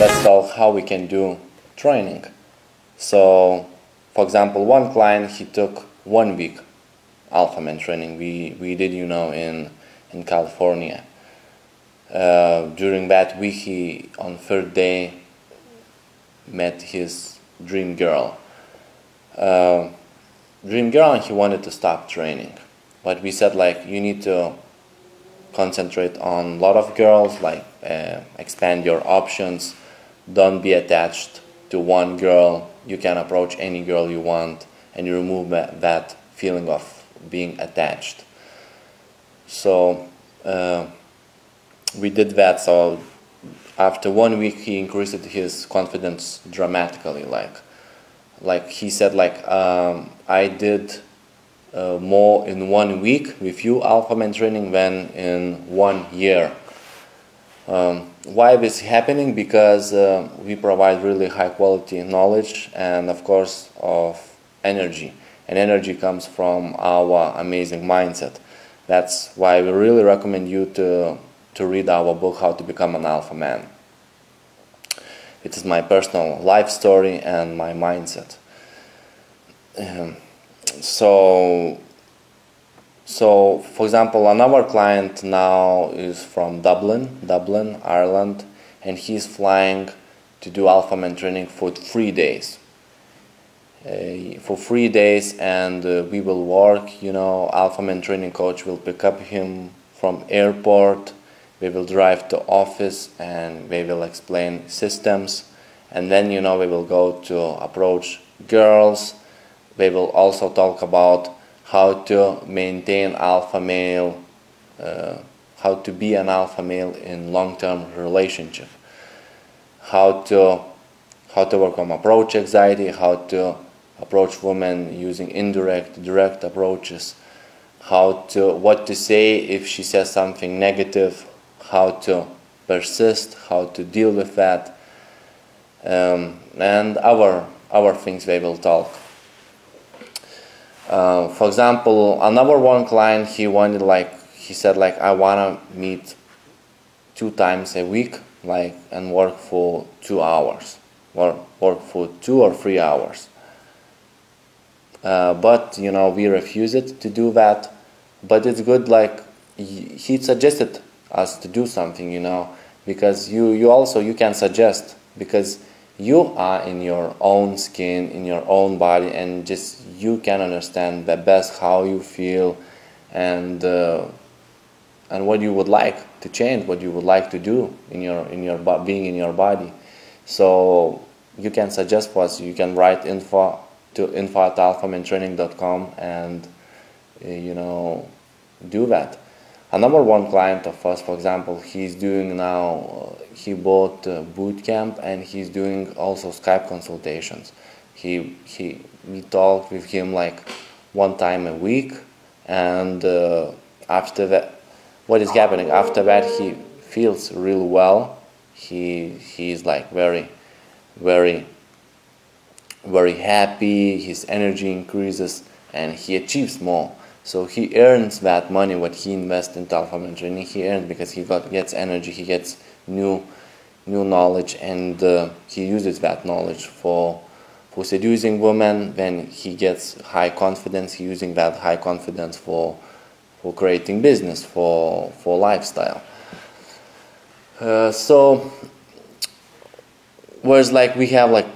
let's talk how we can do training. So, for example, one client, he took 1 week Alphamantraining we did, you know, in California. During that week, he on third day met his dream girl. And he wanted to stop training, but we said, like, you need to concentrate on a lot of girls, like expand your options. Don't be attached to one girl. You can approach any girl you want, and you remove that feeling of being attached. So we did that. So after 1 week, he increased his confidence dramatically. Like he said, like, I did more in 1 week with you Alphamantraining than in 1 year. Why this is happening? Because we provide really high quality knowledge and, of course, of energy. And energy comes from our amazing mindset. That's why we really recommend you to read our book, How to Become an Alpha Man. It is my personal life story and my mindset. So, for example, another client now is from Dublin, Ireland, and he's flying to do Alphamantraining for 3 days. And we will work, you know, Alphamantraining coach will pick up him from airport, we will drive to office, and we will explain systems, and then, you know, we will go to approach girls. We will also talk about how to maintain alpha male, how to be an alpha male in long-term relationship, how to work on approach anxiety, how to approach women using indirect, direct approaches, what to say if she says something negative, how to persist, how to deal with that, and other things they will talk. For example, another one client, he said, I wanna meet 2 times a week, like, and work for 2 hours, or work for 2 or 3 hours. But, you know, we refuse it to do that. But it's good, like, he suggested us to do something, you know, because you can suggest, because you are in your own skin, in your own body, and just you can understand the best how you feel and what you would like to change, what you would like to do in your body. So you can suggest for us. You can write info to info@alphamantraining.com and you know, do that. Another one client of us, for example, he's doing now, he bought boot camp, and he's doing also Skype consultations. We talked with him like 1 time a week, and after that, what is happening? After that, he feels real well. He's like very, very, very happy. His energy increases, and he achieves more. So he earns that money what he invests in Alphamantraining. He earns because he gets energy, he gets new knowledge, and he uses that knowledge for seducing women. Then he gets high confidence. He's using that high confidence for creating business, for lifestyle. So whereas, like, we have like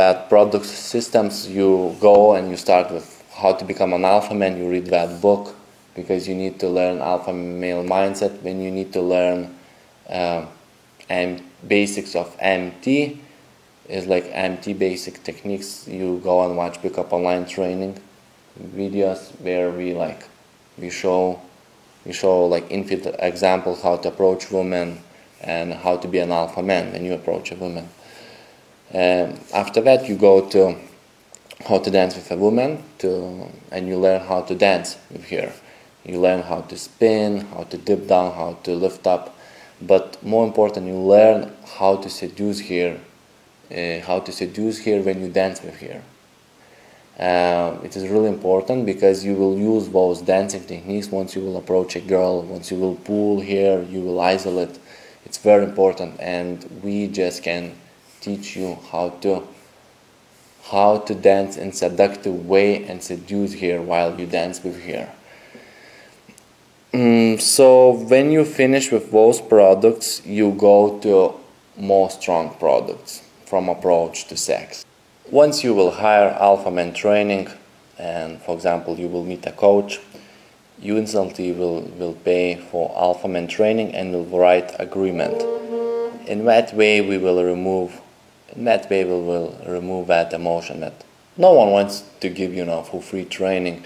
that product systems. You go and you start with How to Become an Alpha Man. You read that book because you need to learn alpha male mindset. Then you need to learn basics of MT. It's like MT basic techniques. You go and watch Pick Up Online training videos where we show like infinite example how to approach women and how to be an alpha man when you approach a woman. After that, you go to How to Dance with a Woman, and you learn how to dance with her. You learn how to spin, how to dip down, how to lift up, but more important, you learn how to seduce her. When you dance with her, it is really important because you will use those dancing techniques once you will approach a girl, once you will pull her, you will isolate. It's very important, and we just can teach you how to dance in seductive way and seduce here while you dance with here. So when you finish with those products, you go to more strong products from approach to sex. Once you will hire Alphamantraining, and for example you will meet a coach, you instantly will pay for Alphamantraining and will write agreement. In that way we will remove that emotion that no one wants to give you now for free training,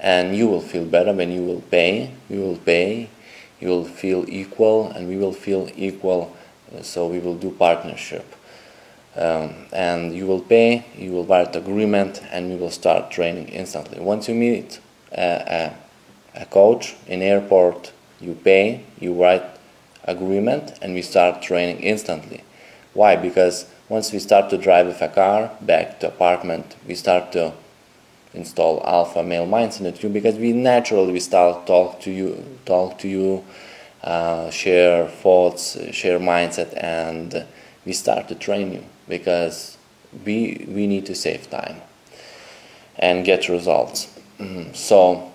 and you will feel better when you will pay. You will feel equal, and we will feel equal, so we will do partnership. And you will pay, you will write agreement, and we will start training instantly. Once you meet a coach in airport, you pay, you write agreement, and we start training instantly. Why? Because once we start to drive with a car back to apartment, we start to install alpha male mindset in you, because we naturally start talk to you, share thoughts, share mindset, and we start to train you, because we need to save time and get results. So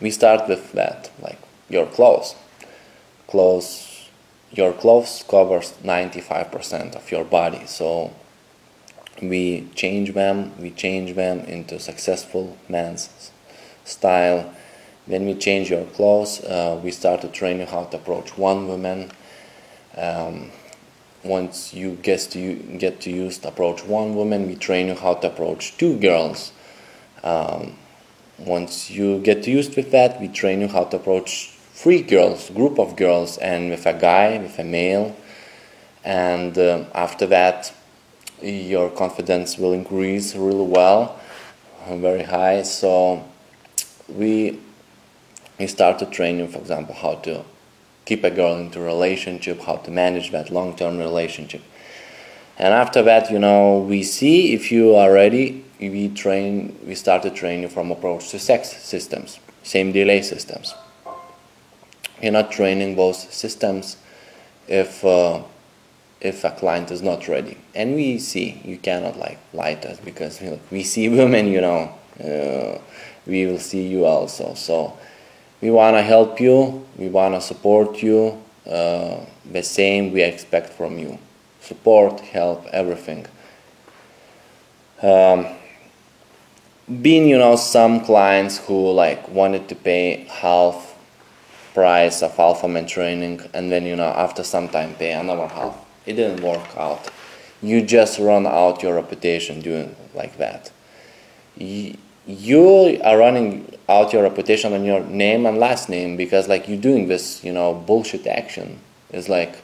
we start with that, like your clothes. Your clothes covers 95% of your body, so we change them into successful men's style. Then we change your clothes, we start to train you how to approach one woman. Once you get to use to approach one woman, we train you how to approach two girls. Once you get used with that, we train you how to approach three girls, group of girls, and with a guy, with a male. And after that, your confidence will increase really well, very high. So we start to train you, for example, how to keep a girl into a relationship, how to manage that long-term relationship. And after that, you know, we see if you are ready. We start to train you from approach to sex systems, same delay systems. You're not training those systems if a client is not ready. And we see, you cannot like lie to us, because we see women, you know, we will see you also. So we wanna help you, we wanna support you. The same we expect from you: support, help, everything. Being, you know, some clients who like wanted to pay half price of Alphamantraining, and then, you know, after some time pay another half. It didn't work out. You just run out your reputation doing like that. You are running out your reputation on your name and last name, because like you're doing this, you know, bullshit action. It's like,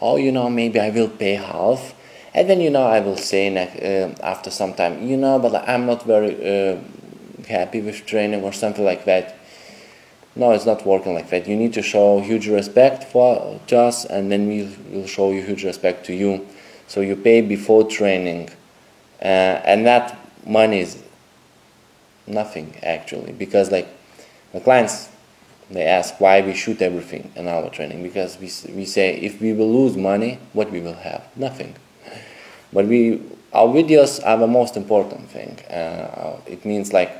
oh, you know, maybe I will pay half, and then, you know, I will say after some time, you know, but I'm not very happy with training or something like that. No, it's not working like that. You need to show huge respect to us, and then we will show you huge respect to you. So you pay before training, and that money is nothing actually, because like the clients, they ask why we shoot everything in our training, because we say if we will lose money, what we will have? Nothing. But our videos are the most important thing. It means like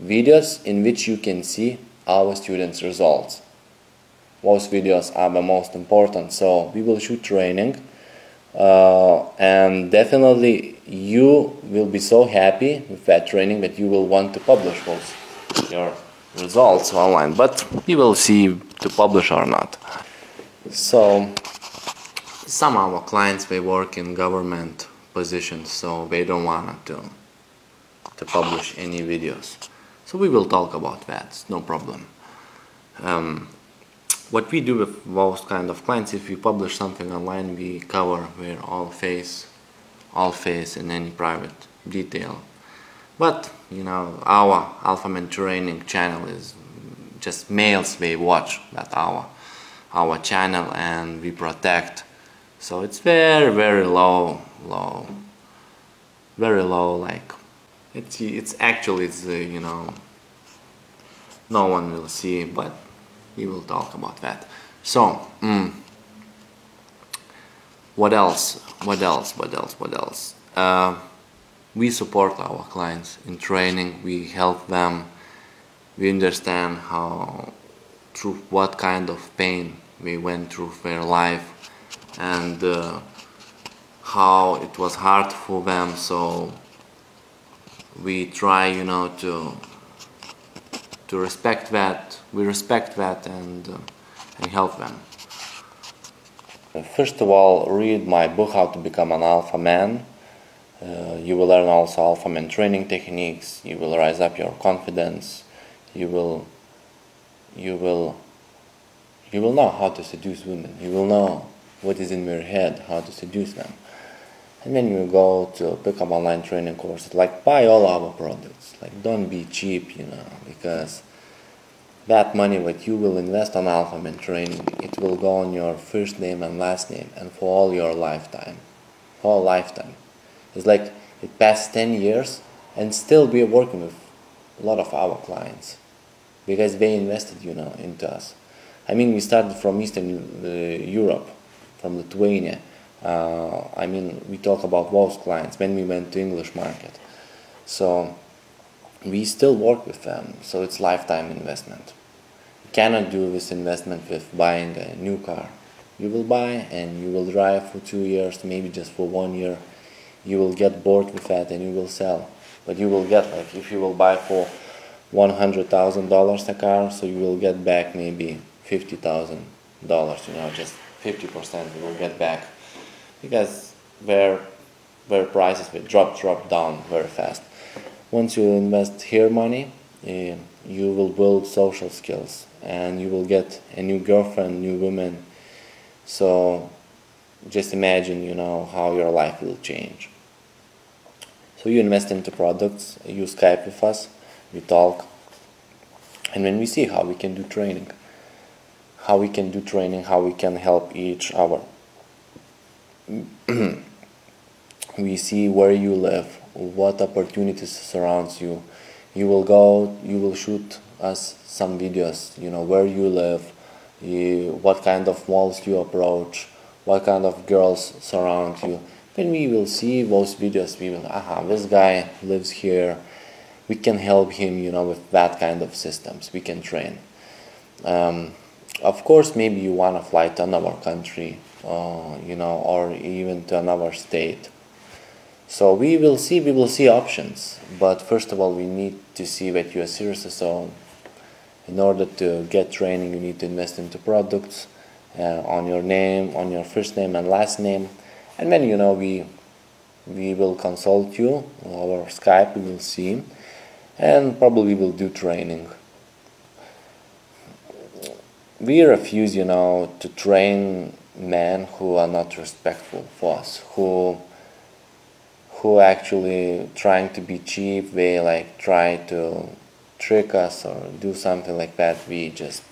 videos in which you can see our students' results. Those videos are the most important. So we will shoot training, and definitely you will be so happy with that training that you will want to publish those your results online. But we will see to publish or not. So some of our clients, they work in government positions, so they don't want to publish any videos. So we will talk about that, it's no problem. What we do with those kind of clients, if we publish something online, we cover their all face and any private detail. But you know, our Alphamantraining channel is just males, they watch that our channel, and we protect. So it's very, very low, like it's actually, you know, no one will see, but we will talk about that. So, what else? We support our clients in training, we help them, we understand how, through what kind of pain we went through their life, and how it was hard for them, so we try, you know, to respect that, we respect that, and help them. First of all, read my book, How to Become an Alpha Man. You will learn also Alpha Man training techniques, you will rise up your confidence, you will know how to seduce women, you will know what is in your head, how to seduce them. And then you go to pick up online training courses, like buy all our products, like don't be cheap, you know, because that money what you will invest on Alphaman training, it will go on your first name and last name, and for all your lifetime, whole lifetime. It's like it passed 10 years and still we are working with a lot of our clients, because they invested, you know, into us. I mean, we started from Eastern Europe, from Lithuania. I mean, we talk about those clients when we went to English market, so we still work with them, so it's lifetime investment. You cannot do this investment with buying a new car. You will buy and you will drive for 2 years, maybe just for 1 year. You will get bored with that and you will sell, but you will get, like, if you will buy for $100,000 a car, so you will get back maybe $50,000, you know, just 50% you will get back, because their prices will drop down very fast. Once you invest here money, you will build social skills and you will get a new girlfriend, new woman. So just imagine, you know, how your life will change. So you invest into products, you Skype with us, we talk, and then we see how we can do training, how we can help each other. We see where you live, what opportunities surrounds you. You will go, you will shoot us some videos, you know, where you live, what kind of walls you approach, what kind of girls surround you. Then we will see those videos, we will, aha, this guy lives here, we can help him, you know, with that kind of systems, we can train. Of course, maybe you want to fly to another country, you know, or even to another state. So we will see options, but first of all we need to see that you are serious. So in order to get training, you need to invest into products, on your name, on your first name and last name, and then, you know, we will consult you over Skype, we will see, and probably will do training. We refuse, you know, to train men who are not respectful for us, who actually trying to be cheap, they like try to trick us or do something like that. We just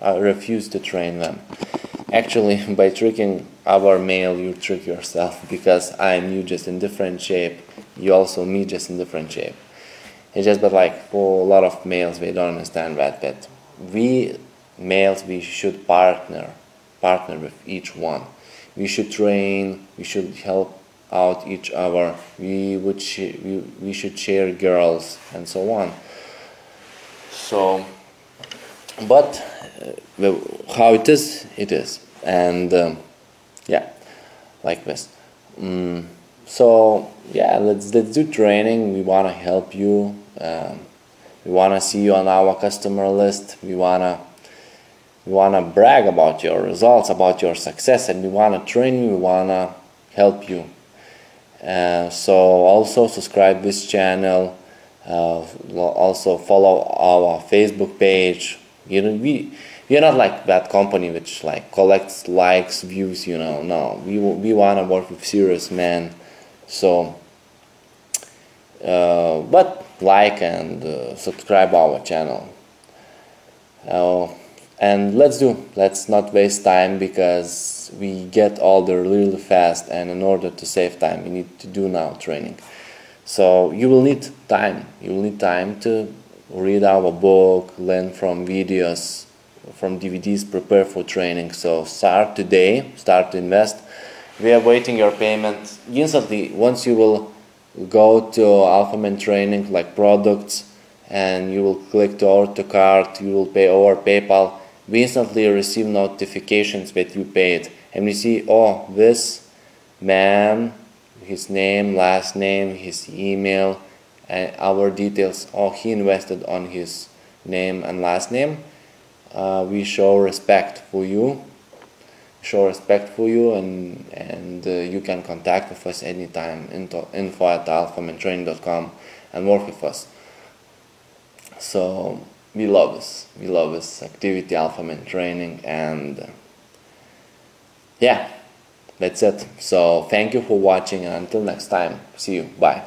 refuse to train them. Actually, by tricking our male, you trick yourself, because I'm you just in different shape, you also me just in different shape. It's just, but like for a lot of males, they don't understand that, that we males, we should partner with each one. We should train, we should help out each other, we should share girls and so on. So, but how it is, and yeah, like this. So yeah, let's do training. We wanna help you. We wanna see you on our customer list. We wanna brag about your results, about your success, and we wanna train you. We wanna help you. So also subscribe this channel, also follow our Facebook page. You know, we're not like that company which like collects likes, views, you know. No, we want to work with serious men. So but like and subscribe our channel, and let's not waste time, because we get older really fast, and in order to save time we need to do now training. So you will need time to read our book, learn from videos, from DVDs, prepare for training. So start today, start to invest. We are waiting your payment instantly. Once you will go to Alphamantraining, like products, and you will click to order to cart, you will pay over PayPal, we instantly receive notifications that you paid. And we see, oh, this man, his name, last name, his email, and our details, oh, he invested on his name and last name. We show respect for you, and you can contact with us anytime, info@alphamantraining.com, and work with us. So we love this. We love this activity, Alphamantraining, and yeah, that's it. So thank you for watching, and until next time, see you. Bye.